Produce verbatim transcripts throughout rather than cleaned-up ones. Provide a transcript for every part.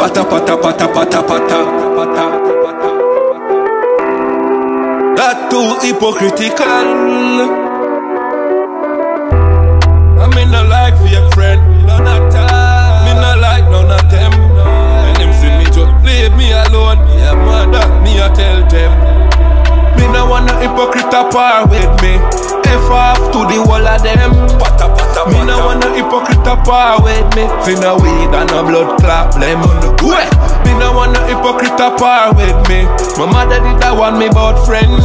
pata pata pata pata pata pata. That's too hypocritical. I mean, I like for your friend, none of them. Me not like none of them. And them see me just leave me alone. Yeah, mother, me I tell them. Me not want a hypocrite apart with me. F off to the whole of them. Pata pata. Me no want no hypocrite apart with me. Finna weed and a blood clap them. Me no want no hypocrite apart with me. My mother did that one me bout friends.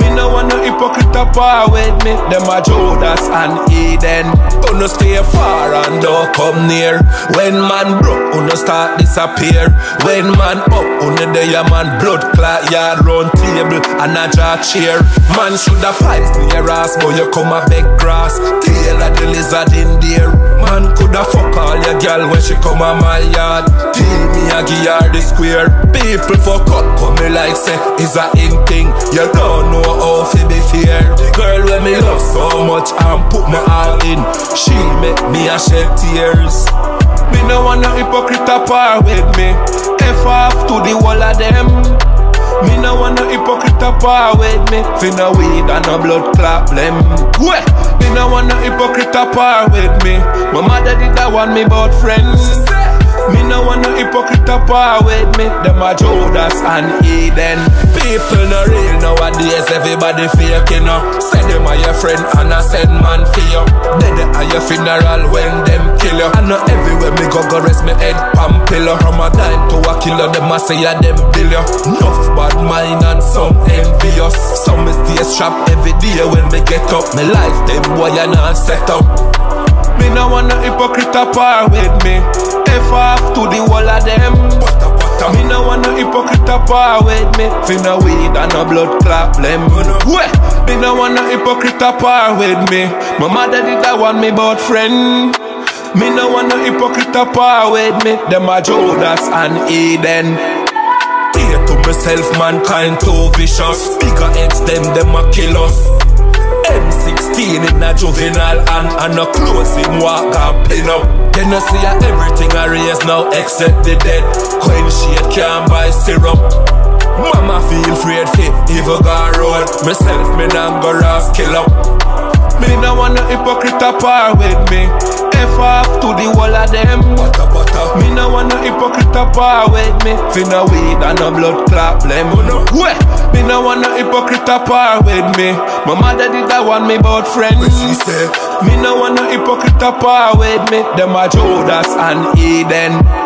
Me no want no hypocrite apart with me. Them a Judas and Eden. Uno stay far and don't come near. When man broke, uno start disappear. When man up, uno day a man blood clot yard round table and a jaw chair. Man shoulda fight near ass, but you come a big grass. Tail the lizard in there. Man coulda fuck all your girl when she come on my yard. Till me a give her the square. People fuck up come me like say is a in thing. You don't know how fi be fair. The girl when me love so much and put my all in, she make me a shed tears. Me no want no hypocrite apart with me. F off to the whole of them. Me no want no hypocrite apart with me. Finna weed and a blood clap them. Me no want no hypocrite apart with me. My mother did that one me bout friends. Me no want no hypocrite apart with me. Them a Judas and Eden. People no real nowadays, everybody fake, you know. Say them are your friend and I send man for you. Dead at your funeral when them kill you. I know everywhere me go go rest me head pam pillow. From a dime to a killer, them a say a them bill you. Enough bad mind and some envious. Some is stay strapped every day when me get up. Me life them boy and I set up. Me no want no hypocrite apart with me. F off to the whole of them. Butter, butter. Me no want no hypocrite apart with me. Finna weed and no blood clap them. Me no want no hypocrite apart with me. My mother did that one me bout friend. Me no want no hypocrite apart with me. Them a Judas and Eden. Dear to myself, mankind too vicious. Bigger heads them, them a kill us. M sixteen in a juvenile and and a close him walk and pin up. You no see a everything I raise now except the dead. Coin shade can't buy syrup. Mama feel afraid fi evil go road. Myself me nah go rough kill up. Me no want no hypocrite apart with me. F off to the whole of them. Butter, butter. Me no want no hypocrite apart with me. Finna weed and no blood clap them. Me no want no hypocrite apart with me. My mother did that one me bout friends. She say, me no want no hypocrite apart with me. Them a Judas and Eden.